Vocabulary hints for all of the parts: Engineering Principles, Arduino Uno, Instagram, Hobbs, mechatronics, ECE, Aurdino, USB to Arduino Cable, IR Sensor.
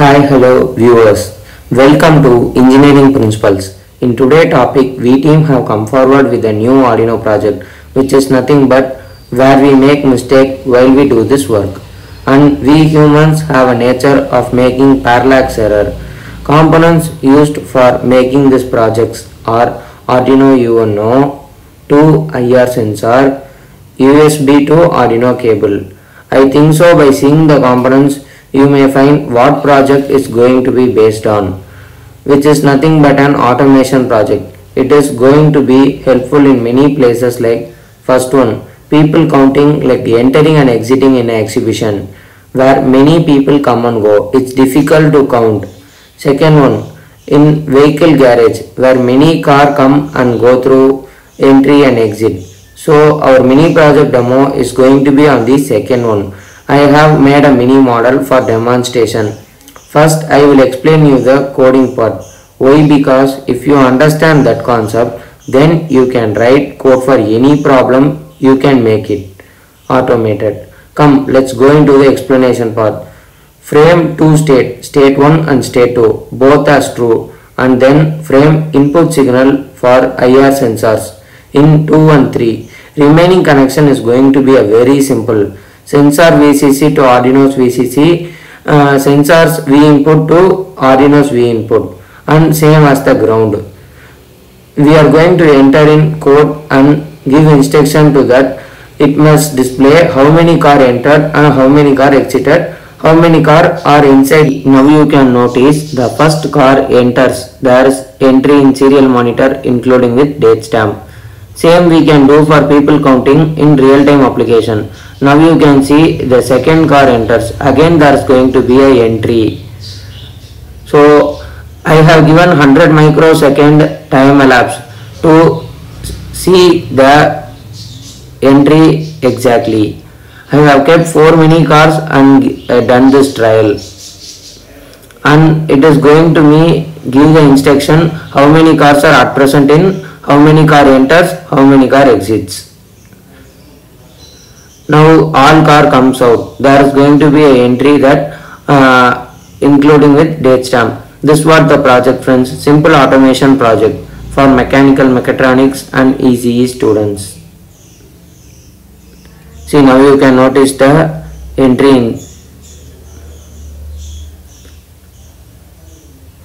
Hi, hello viewers. Welcome to Engineering Principles. In today's topic, we team have come forward with a new Arduino project, which is nothing but where we make mistake while we do this work. And we humans have a nature of making parallax error. Components used for making these projects are Arduino Uno, 2 IR sensor, USB to Arduino cable. I think so by seeing the components, you may find what project is going to be based on, which is nothing but an automation project. It is going to be helpful in many places, like first one, people counting, like entering and exiting in an exhibition where many people come and go. It's difficult to count. Second one, in vehicle garage where many cars come and go through entry and exit. So our mini project demo is going to be on the second one. I have made a mini model for demonstration. First, I will explain you the coding part. Why? Because if you understand that concept, then you can write code for any problem, you can make it automated. Come, let's go into the explanation part. Frame 2 state, state 1 and state 2, both as true, and then frame input signal for IR sensors in 2 and 3. Remaining connection is going to be a very simple sensor VCC to Arduino's VCC, sensors V input to Arduino's V input, and same as the ground. We are going to enter in code and give instruction to that. It must display how many car entered and how many car exited, how many car are inside. Now you can notice the first car enters. There is entry in serial monitor including with date stamp. Same we can do for people counting in real time application. Now you can see the second car enters. Again there is going to be an entry. So I have given 100 microsecond time elapse to see the entry exactly. I have kept 4 mini cars and done this trial. And it is going to me give the instruction how many cars are at present in, how many car enters, how many car exits. Now all car comes out. There is going to be an entry that including with date stamp. This was the project, friends. Simple automation project for mechanical, mechatronics and ECE students. See, now you can notice the entry in.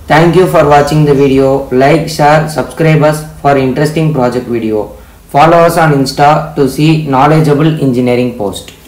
Thank you for watching the video. Like, share, subscribe us for interesting project video. Follow us on Insta to see knowledgeable engineering posts.